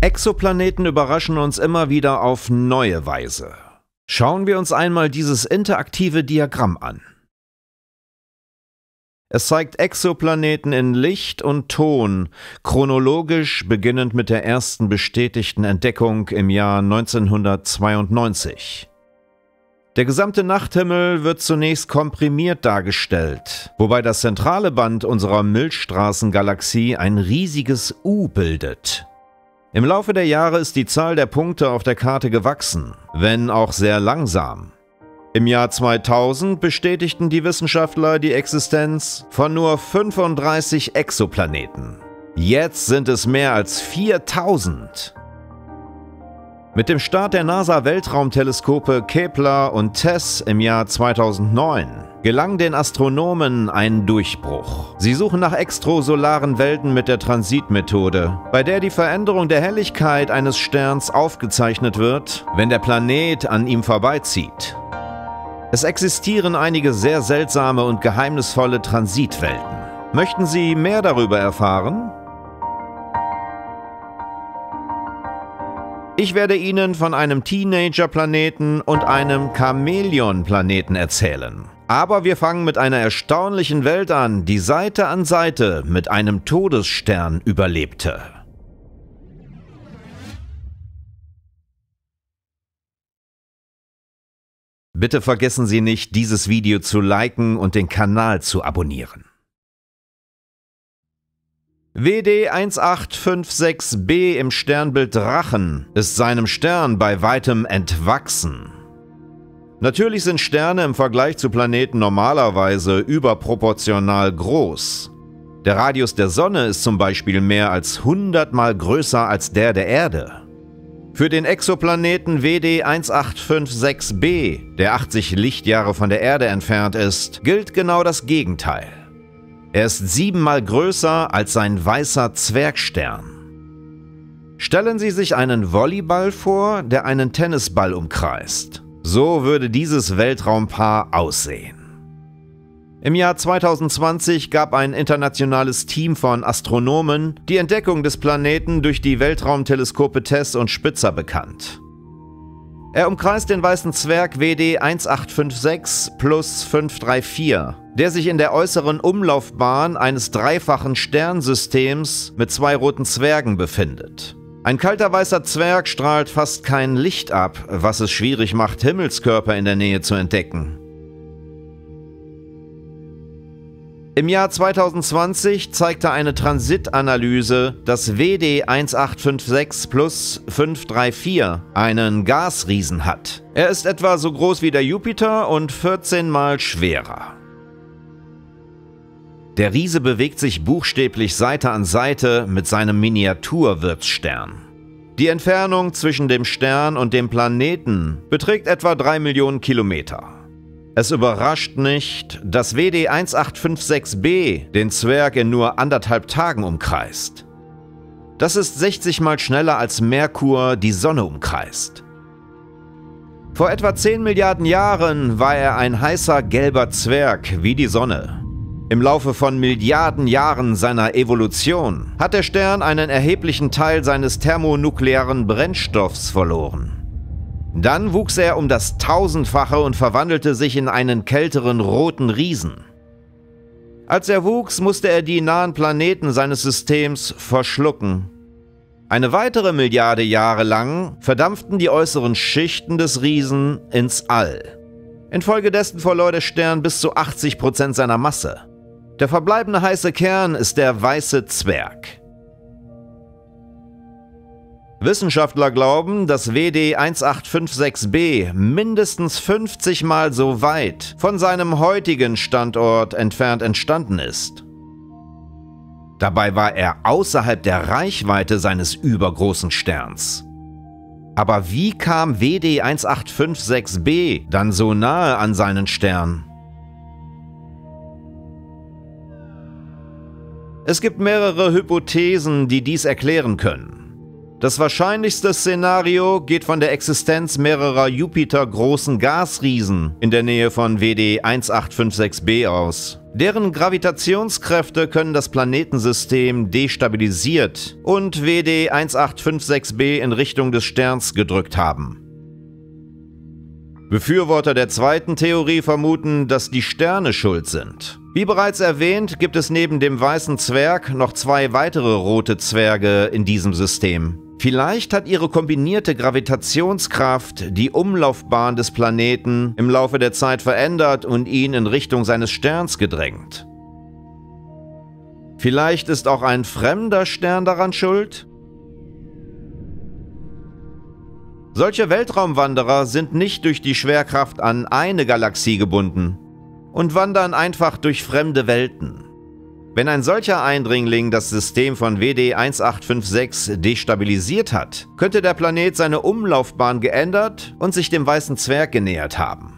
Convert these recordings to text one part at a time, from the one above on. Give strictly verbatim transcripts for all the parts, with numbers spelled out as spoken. Exoplaneten überraschen uns immer wieder auf neue Weise. Schauen wir uns einmal dieses interaktive Diagramm an. Es zeigt Exoplaneten in Licht und Ton, chronologisch beginnend mit der ersten bestätigten Entdeckung im Jahr neunzehnhundertzweiundneunzig. Der gesamte Nachthimmel wird zunächst komprimiert dargestellt, wobei das zentrale Band unserer Milchstraßengalaxie ein riesiges U bildet. Im Laufe der Jahre ist die Zahl der Punkte auf der Karte gewachsen, wenn auch sehr langsam. Im Jahr zweitausend bestätigten die Wissenschaftler die Existenz von nur fünfunddreißig Exoplaneten. Jetzt sind es mehr als viertausend. Mit dem Start der NASA-Weltraumteleskope Kepler und TESS im Jahr zweitausendneun gelang den Astronomen ein Durchbruch. Sie suchen nach extrasolaren Welten mit der Transitmethode, bei der die Veränderung der Helligkeit eines Sterns aufgezeichnet wird, wenn der Planet an ihm vorbeizieht. Es existieren einige sehr seltsame und geheimnisvolle Transitwelten. Möchten Sie mehr darüber erfahren? Ich werde Ihnen von einem Teenager-Planeten und einem Chamäleon-Planeten erzählen. Aber wir fangen mit einer erstaunlichen Welt an, die Seite an Seite mit einem Todesstern überlebte. Bitte vergessen Sie nicht, dieses Video zu liken und den Kanal zu abonnieren. W D achtzehn fünfundfünfzig b im Sternbild Drachen ist seinem Stern bei weitem entwachsen. Natürlich sind Sterne im Vergleich zu Planeten normalerweise überproportional groß. Der Radius der Sonne ist zum Beispiel mehr als hundertmal größer als der der Erde. Für den Exoplaneten W D achtzehn fünfundfünfzig b, der achtzig Lichtjahre von der Erde entfernt ist, gilt genau das Gegenteil. Er ist siebenmal größer als sein weißer Zwergstern. Stellen Sie sich einen Volleyball vor, der einen Tennisball umkreist. So würde dieses Weltraumpaar aussehen. Im Jahr zweitausendzwanzig gab ein internationales Team von Astronomen die Entdeckung des Planeten durch die Weltraumteleskope TESS und Spitzer bekannt. Er umkreist den weißen Zwerg W D achtzehn fünfundfünfzig plus fünf drei vier, der sich in der äußeren Umlaufbahn eines dreifachen Sternsystems mit zwei roten Zwergen befindet. Ein kalter weißer Zwerg strahlt fast kein Licht ab, was es schwierig macht, Himmelskörper in der Nähe zu entdecken. Im Jahr zweitausendzwanzig zeigte eine Transitanalyse, dass W D achtzehn fünfundfünfzig plus fünf drei vier einen Gasriesen hat. Er ist etwa so groß wie der Jupiter und vierzehn mal schwerer. Der Riese bewegt sich buchstäblich Seite an Seite mit seinem Miniaturwirtsstern. Die Entfernung zwischen dem Stern und dem Planeten beträgt etwa drei Millionen Kilometer. Es überrascht nicht, dass W D achtzehn fünfundfünfzig b den Zwerg in nur anderthalb Tagen umkreist. Das ist sechzig mal schneller als Merkur die Sonne umkreist. Vor etwa zehn Milliarden Jahren war er ein heißer gelber Zwerg wie die Sonne. Im Laufe von Milliarden Jahren seiner Evolution hat der Stern einen erheblichen Teil seines thermonuklearen Brennstoffs verloren. Dann wuchs er um das Tausendfache und verwandelte sich in einen kälteren roten Riesen. Als er wuchs, musste er die nahen Planeten seines Systems verschlucken. Eine weitere Milliarde Jahre lang verdampften die äußeren Schichten des Riesen ins All. Infolgedessen verlor der Stern bis zu achtzig Prozent seiner Masse. Der verbleibende heiße Kern ist der weiße Zwerg. Wissenschaftler glauben, dass W D achtzehn fünfundfünfzig b mindestens fünfzig mal so weit von seinem heutigen Standort entfernt entstanden ist. Dabei war er außerhalb der Reichweite seines übergroßen Sterns. Aber wie kam W D achtzehn fünfundfünfzig b dann so nahe an seinen Stern? Es gibt mehrere Hypothesen, die dies erklären können. Das wahrscheinlichste Szenario geht von der Existenz mehrerer Jupiter-großen Gasriesen in der Nähe von W D achtzehn fünfundfünfzig b aus, Deren Gravitationskräfte können das Planetensystem destabilisiert und W D achtzehn fünfundsechzig b in Richtung des Sterns gedrückt haben. Befürworter der zweiten Theorie vermuten, dass die Sterne schuld sind. Wie bereits erwähnt, gibt es neben dem weißen Zwerg noch zwei weitere rote Zwerge in diesem System. Vielleicht hat ihre kombinierte Gravitationskraft die Umlaufbahn des Planeten im Laufe der Zeit verändert und ihn in Richtung seines Sterns gedrängt. Vielleicht ist auch ein fremder Stern daran schuld? Solche Weltraumwanderer sind nicht durch die Schwerkraft an eine Galaxie gebunden und wandern einfach durch fremde Welten. Wenn ein solcher Eindringling das System von W D achtzehn fünfundsechzig destabilisiert hat, könnte der Planet seine Umlaufbahn geändert und sich dem Weißen Zwerg genähert haben.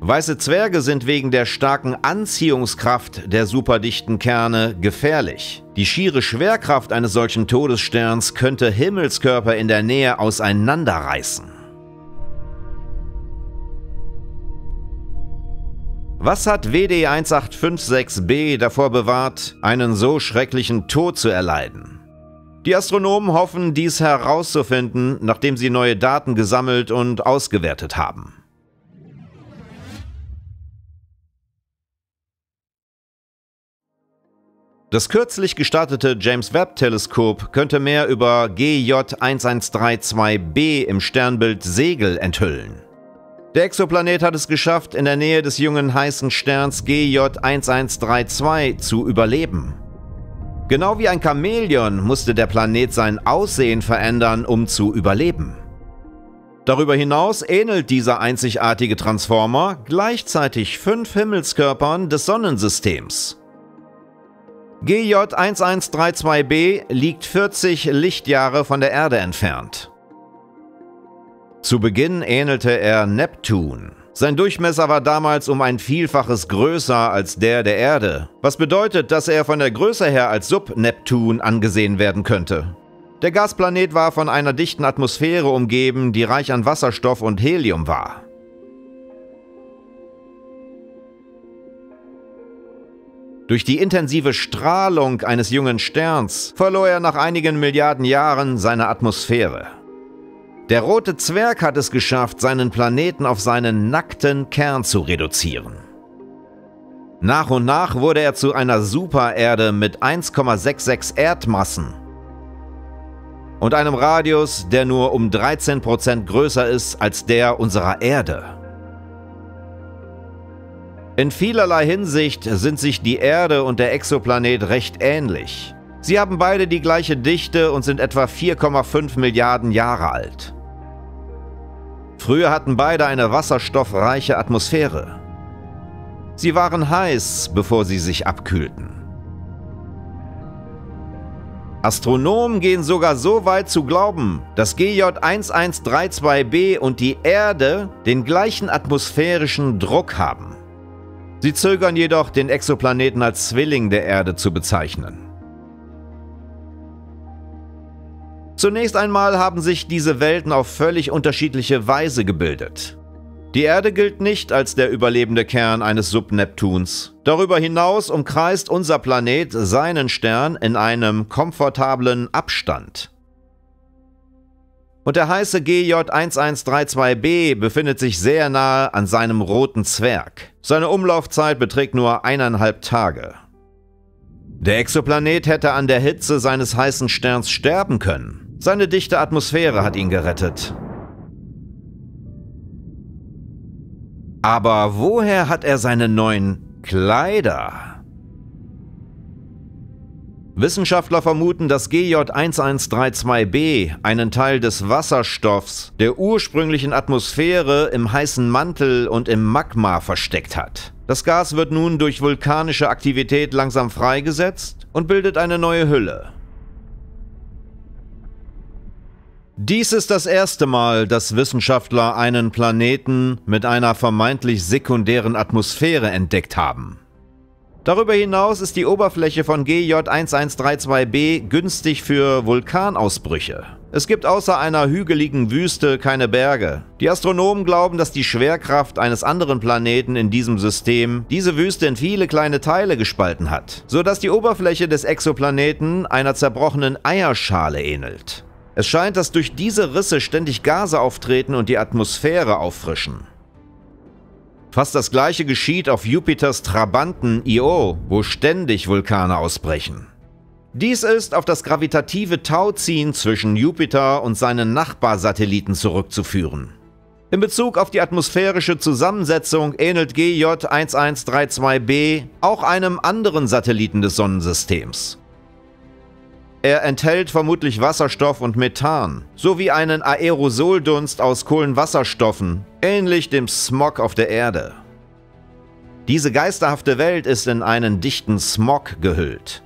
Weiße Zwerge sind wegen der starken Anziehungskraft der superdichten Kerne gefährlich. Die schiere Schwerkraft eines solchen Todessterns könnte Himmelskörper in der Nähe auseinanderreißen. Was hat W D achtzehn fünfundsechzig b davor bewahrt, einen so schrecklichen Tod zu erleiden? Die Astronomen hoffen, dies herauszufinden, nachdem sie neue Daten gesammelt und ausgewertet haben. Das kürzlich gestartete James-Webb-Teleskop könnte mehr über G J achtzehn dreiunddreißig b im Sternbild Segel enthüllen. Der Exoplanet hat es geschafft, in der Nähe des jungen heißen Sterns G J achtzehn dreiunddreißig zu überleben. Genau wie ein Chamäleon musste der Planet sein Aussehen verändern, um zu überleben. Darüber hinaus ähnelt dieser einzigartige Transformer gleichzeitig fünf Himmelskörpern des Sonnensystems. G J achtzehn dreiunddreißig b liegt vierzig Lichtjahre von der Erde entfernt. Zu Beginn ähnelte er Neptun. Sein Durchmesser war damals um ein Vielfaches größer als der der Erde, was bedeutet, dass er von der Größe her als Sub-Neptun angesehen werden könnte. Der Gasplanet war von einer dichten Atmosphäre umgeben, die reich an Wasserstoff und Helium war. Durch die intensive Strahlung eines jungen Sterns verlor er nach einigen Milliarden Jahren seine Atmosphäre. Der rote Zwerg hat es geschafft, seinen Planeten auf seinen nackten Kern zu reduzieren. Nach und nach wurde er zu einer Supererde mit eins Komma sechsundsechzig Erdmassen und einem Radius, der nur um dreizehn Prozent größer ist als der unserer Erde. In vielerlei Hinsicht sind sich die Erde und der Exoplanet recht ähnlich. Sie haben beide die gleiche Dichte und sind etwa vier Komma fünf Milliarden Jahre alt. Früher hatten beide eine wasserstoffreiche Atmosphäre. Sie waren heiß, bevor sie sich abkühlten. Astronomen gehen sogar so weit zu glauben, dass G J achtzehn dreiunddreißig b und die Erde den gleichen atmosphärischen Druck haben. Sie zögern jedoch, den Exoplaneten als Zwilling der Erde zu bezeichnen. Zunächst einmal haben sich diese Welten auf völlig unterschiedliche Weise gebildet. Die Erde gilt nicht als der überlebende Kern eines Subneptuns. Darüber hinaus umkreist unser Planet seinen Stern in einem komfortablen Abstand. Und der heiße G J achtzehn dreiunddreißig b befindet sich sehr nahe an seinem roten Zwerg. Seine Umlaufzeit beträgt nur eineinhalb Tage. Der Exoplanet hätte an der Hitze seines heißen Sterns sterben können. Seine dichte Atmosphäre hat ihn gerettet. Aber woher hat er seine neuen Kleider? Wissenschaftler vermuten, dass G J achtzehn dreiunddreißig b einen Teil des Wasserstoffs der ursprünglichen Atmosphäre im heißen Mantel und im Magma versteckt hat. Das Gas wird nun durch vulkanische Aktivität langsam freigesetzt und bildet eine neue Hülle. Dies ist das erste Mal, dass Wissenschaftler einen Planeten mit einer vermeintlich sekundären Atmosphäre entdeckt haben. Darüber hinaus ist die Oberfläche von G J achtzehn dreiunddreißig b günstig für Vulkanausbrüche. Es gibt außer einer hügeligen Wüste keine Berge. Die Astronomen glauben, dass die Schwerkraft eines anderen Planeten in diesem System diese Wüste in viele kleine Teile gespalten hat, sodass die Oberfläche des Exoplaneten einer zerbrochenen Eierschale ähnelt. Es scheint, dass durch diese Risse ständig Gase auftreten und die Atmosphäre auffrischen. Fast das Gleiche geschieht auf Jupiters Trabanten Io, wo ständig Vulkane ausbrechen. Dies ist auf das gravitative Tauziehen zwischen Jupiter und seinen Nachbarsatelliten zurückzuführen. In Bezug auf die atmosphärische Zusammensetzung ähnelt G J elf eins drei zwei b auch einem anderen Satelliten des Sonnensystems. Er enthält vermutlich Wasserstoff und Methan, sowie einen Aerosoldunst aus Kohlenwasserstoffen, ähnlich dem Smog auf der Erde. Diese geisterhafte Welt ist in einen dichten Smog gehüllt.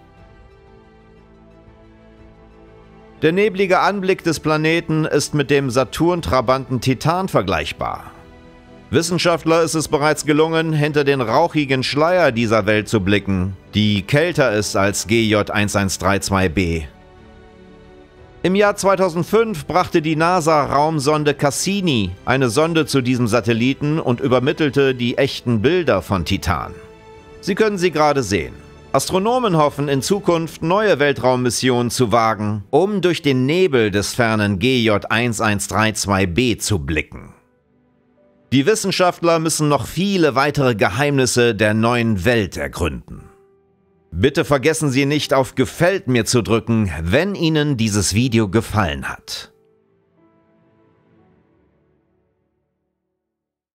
Der neblige Anblick des Planeten ist mit dem Saturn-Trabanten Titan vergleichbar. Wissenschaftler ist es bereits gelungen, hinter den rauchigen Schleier dieser Welt zu blicken, die kälter ist als G J elf eins drei zwei b. Im Jahr zweitausendfünf brachte die NASA-Raumsonde Cassini eine Sonde zu diesem Satelliten und übermittelte die echten Bilder von Titan. Sie können sie gerade sehen. Astronomen hoffen, in Zukunft neue Weltraummissionen zu wagen, um durch den Nebel des fernen G J elf eins drei zwei b zu blicken. Die Wissenschaftler müssen noch viele weitere Geheimnisse der neuen Welt ergründen. Bitte vergessen Sie nicht, auf Gefällt mir zu drücken, wenn Ihnen dieses Video gefallen hat.